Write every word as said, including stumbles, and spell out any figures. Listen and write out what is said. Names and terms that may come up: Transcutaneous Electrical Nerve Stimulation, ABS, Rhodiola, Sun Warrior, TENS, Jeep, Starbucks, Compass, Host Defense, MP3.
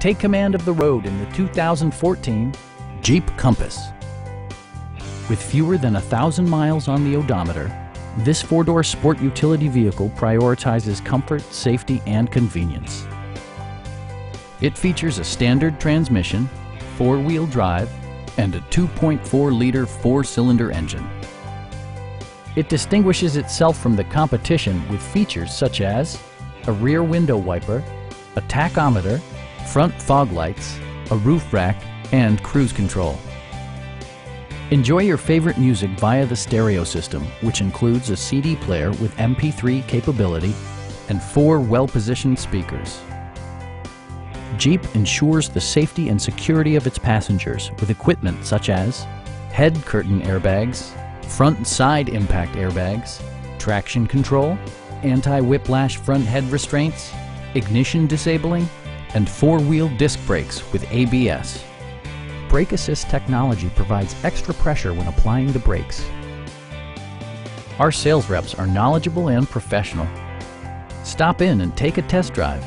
Take command of the road in the two thousand fourteen Jeep Compass. With fewer than a thousand miles on the odometer, this four-door sport utility vehicle prioritizes comfort, safety, and convenience. It features a standard transmission, four-wheel drive, and a two point four liter four-cylinder engine. It distinguishes itself from the competition with features such as a rear window wiper, a tachometer, front fog lights, a roof rack, and cruise control. Enjoy your favorite music via the stereo system, which includes a C D player with M P three capability and four well-positioned speakers. Jeep ensures the safety and security of its passengers with equipment such as head curtain airbags, front and side impact airbags, traction control, anti-whiplash front head restraints, ignition disabling, and four-wheel disc brakes with A B S. Brake Assist technology provides extra pressure when applying the brakes. Our sales reps are knowledgeable and professional. Stop in and take a test drive.